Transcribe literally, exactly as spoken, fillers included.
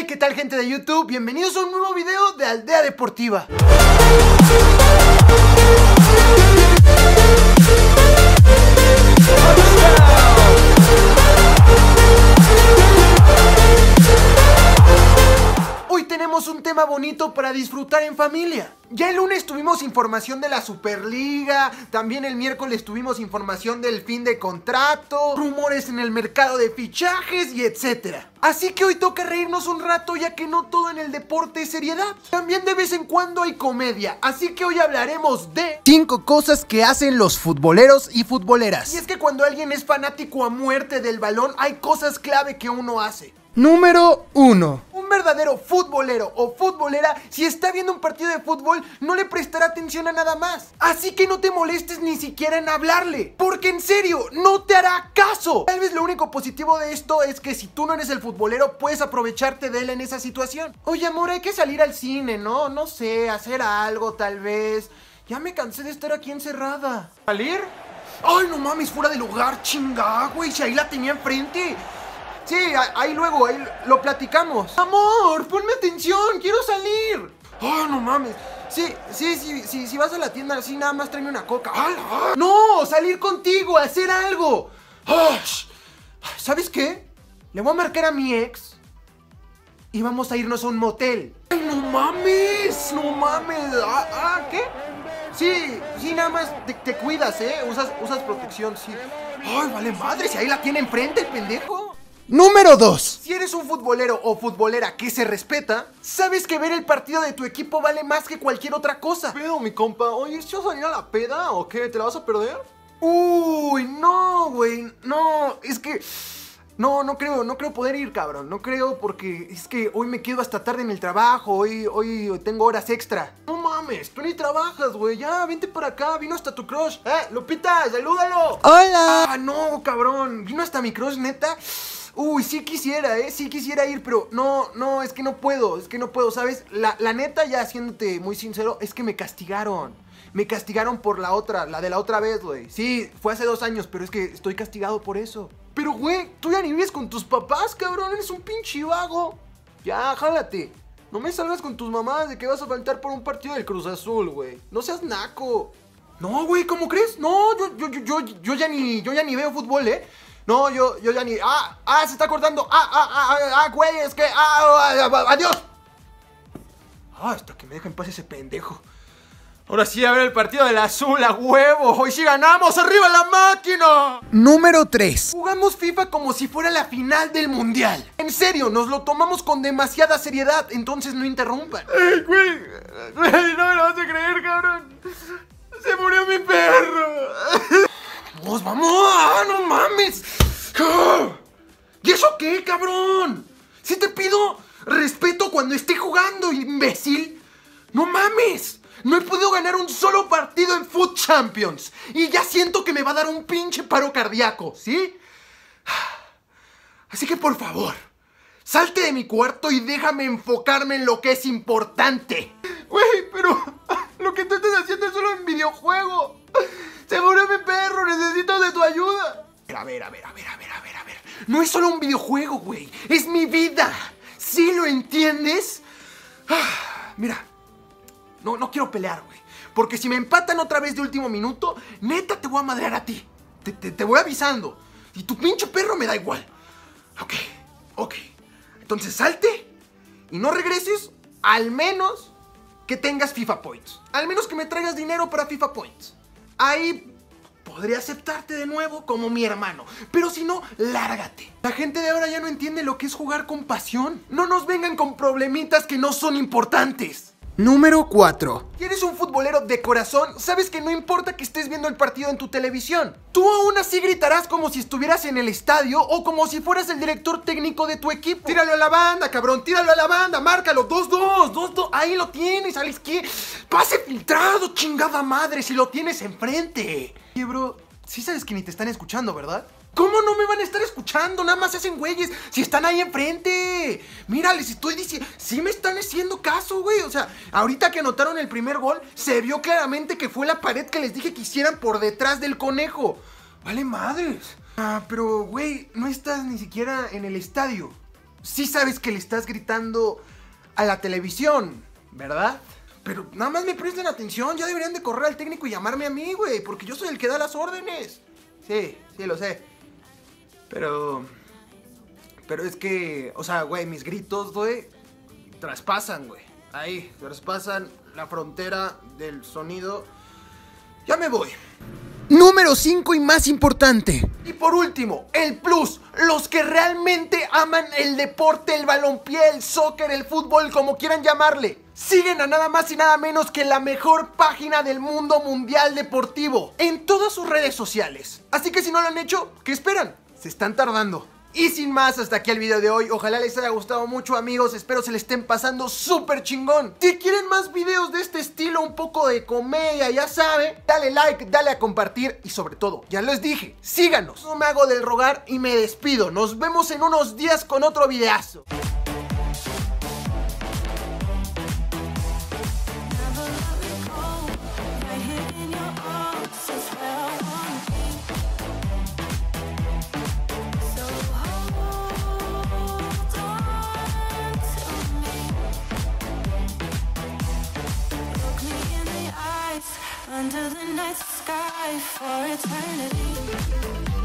Hey, ¿qué tal, gente de YouTube? Bienvenidos a un nuevo video de Aldea Deportiva. Hoy tenemos un tema bonito para disfrutar en familia. Ya el lunes tuvimos información de la Superliga, también el miércoles tuvimos información del fin de contrato, rumores en el mercado de fichajes y etcétera. Así que hoy toca reírnos un rato, ya que no todo en el deporte es seriedad. También de vez en cuando hay comedia, así que hoy hablaremos de cinco cosas que hacen los futboleros y futboleras. Y es que cuando alguien es fanático a muerte del balón, hay cosas clave que uno hace. Número uno. Un verdadero futbolero o futbolera, si está viendo un partido de fútbol, no le prestará atención a nada más. Así que no te molestes ni siquiera en hablarle, porque en serio, no te hará caso. Tal vez lo único positivo de esto es que si tú no eres el futbolero, puedes aprovecharte de él en esa situación. Oye, amor, hay que salir al cine, ¿no? No sé, hacer algo tal vez. Ya me cansé de estar aquí encerrada. ¿Salir? Ay, no mames, fuera de lugar, chinga, güey, si ahí la tenía enfrente. Sí, ahí luego, ahí lo platicamos. Amor, ponme atención, quiero salir. Ay, no mames. Sí, sí, sí, sí, si vas a la tienda así, nada más tráeme una coca. ¡Hala! ¡No! ¡Salir contigo! ¡Hacer algo! ¡Ay! ¿Sabes qué? Le voy a marcar a mi ex y vamos a irnos a un motel. ¡Ay, no mames! ¡No mames! ¿Ah, ah, qué? Sí, sí, nada más te, te cuidas, ¿eh? Usas, usas protección, sí. ¡Ay, vale madre! Si ahí la tiene enfrente, el pendejo. Número dos. Si eres un futbolero o futbolera que se respeta, sabes que ver el partido de tu equipo vale más que cualquier otra cosa. Pero, mi compa, oye, ¿si vas a ir a la peda o qué? ¿Te la vas a perder? Uy, no, güey, no, es que... No, no creo, no creo poder ir, cabrón, no creo porque es que hoy me quedo hasta tarde en el trabajo, hoy, hoy tengo horas extra. No mames, tú ni trabajas, güey, ya, vente para acá, vino hasta tu crush. Eh, Lupita, salúdalo. Hola. Ah, no, cabrón, vino hasta mi crush, neta. Uy, sí quisiera, eh, sí quisiera ir, pero no, no, es que no puedo, es que no puedo, ¿sabes? La, la neta, ya siéndote muy sincero, es que me castigaron. Me castigaron por la otra, la de la otra vez, güey. Sí, fue hace dos años, pero es que estoy castigado por eso. Pero, güey, tú ya ni vives con tus papás, cabrón, eres un pinche vago. Ya, jálate. No me salgas con tus mamás de que vas a faltar por un partido del Cruz Azul, güey. No seas naco. No, güey, ¿cómo crees? No, yo, yo, yo, yo, yo ya ni, yo ya ni veo fútbol, eh. No, yo, yo ya ni... ¡Ah! ¡Ah! ¡Se está cortando! ¡Ah! ¡Ah! ¡Ah! ¡Ah! ¡Güey! Es que... ¡Ah! ¡Ah! ¡Ah! ¡Adiós! ¡Ah! Hasta que me dejen pase ese pendejo. Ahora sí, a ver el partido del azul, a huevo. Hoy sí ganamos, arriba la máquina. Número tres. Jugamos FIFA como si fuera la final del mundial. En serio, nos lo tomamos con demasiada seriedad, entonces no interrumpan. ¡Ey, güey! ¡Ey, no me lo vas a creer, cabrón! ¡Se murió mi perro! ¡Vamos, vamos! ¡Ah, no mames! ¿Y eso qué, cabrón? Si te pido respeto cuando esté jugando, imbécil. ¡No mames! No he podido ganar un solo partido en Food Champions y ya siento que me va a dar un pinche paro cardíaco, ¿sí? Así que por favor, salte de mi cuarto y déjame enfocarme en lo que es importante. Güey, pero lo que tú estás haciendo es solo en videojuego. ¡Se murió mi perro! ¡Necesito de tu ayuda! A ver, a ver, a ver, a ver, a ver, a ver. No es solo un videojuego, güey. ¡Es mi vida! ¿Sí lo entiendes? Ah, mira, no, no quiero pelear, güey. Porque si me empatan otra vez de último minuto, neta te voy a madrear a ti. Te, te, te voy avisando. Y tu pinche perro me da igual. Ok, ok. Entonces salte y no regreses, al menos que tengas FIFA Points. Al menos que me traigas dinero para FIFA Points. Ahí podría aceptarte de nuevo como mi hermano. Pero si no, lárgate. La gente de ahora ya no entiende lo que es jugar con pasión. No nos vengan con problemitas que no son importantes. Número cuatro. Si eres un futbolero de corazón, sabes que no importa que estés viendo el partido en tu televisión. Tú aún así gritarás como si estuvieras en el estadio o como si fueras el director técnico de tu equipo. Tíralo a la banda, cabrón, tíralo a la banda, márcalo, dos dos, dos dos, ahí lo tienes, a la izquierda. Pase filtrado, chingada madre, si lo tienes enfrente. Oye, bro, sí sabes que ni te están escuchando, ¿verdad? ¿Cómo no me van a estar escuchando? Nada más se hacen güeyes si están ahí enfrente. Mira, les estoy diciendo... Sí me están haciendo caso, güey. O sea, ahorita que anotaron el primer gol, se vio claramente que fue la pared que les dije que hicieran por detrás del conejo. Vale madres. Ah, pero, güey, no estás ni siquiera en el estadio. sí sabes que le estás gritando a la televisión, ¿verdad? Pero nada más me presten atención, ya deberían de correr al técnico y llamarme a mí, güey, porque yo soy el que da las órdenes. Sí, sí, lo sé. Pero... Pero es que, o sea, güey, mis gritos, güey, traspasan, güey. Ahí, traspasan la frontera del sonido. Ya me voy. Número cinco y más importante. Y por último, el plus. Los que realmente aman el deporte, el balompié, el soccer, el fútbol, como quieran llamarle, siguen a nada más y nada menos que la mejor página del mundo mundial deportivo en todas sus redes sociales. Así que si no lo han hecho, ¿qué esperan? Se están tardando. Y sin más, hasta aquí el video de hoy. Ojalá les haya gustado mucho, amigos. Espero se le estén pasando súper chingón. Si quieren más videos de este estilo, un poco de comedia, ya saben, dale like, dale a compartir. Y sobre todo, ya les dije, síganos. No me hago del rogar y me despido. Nos vemos en unos días con otro videazo. Under the night sky for eternity.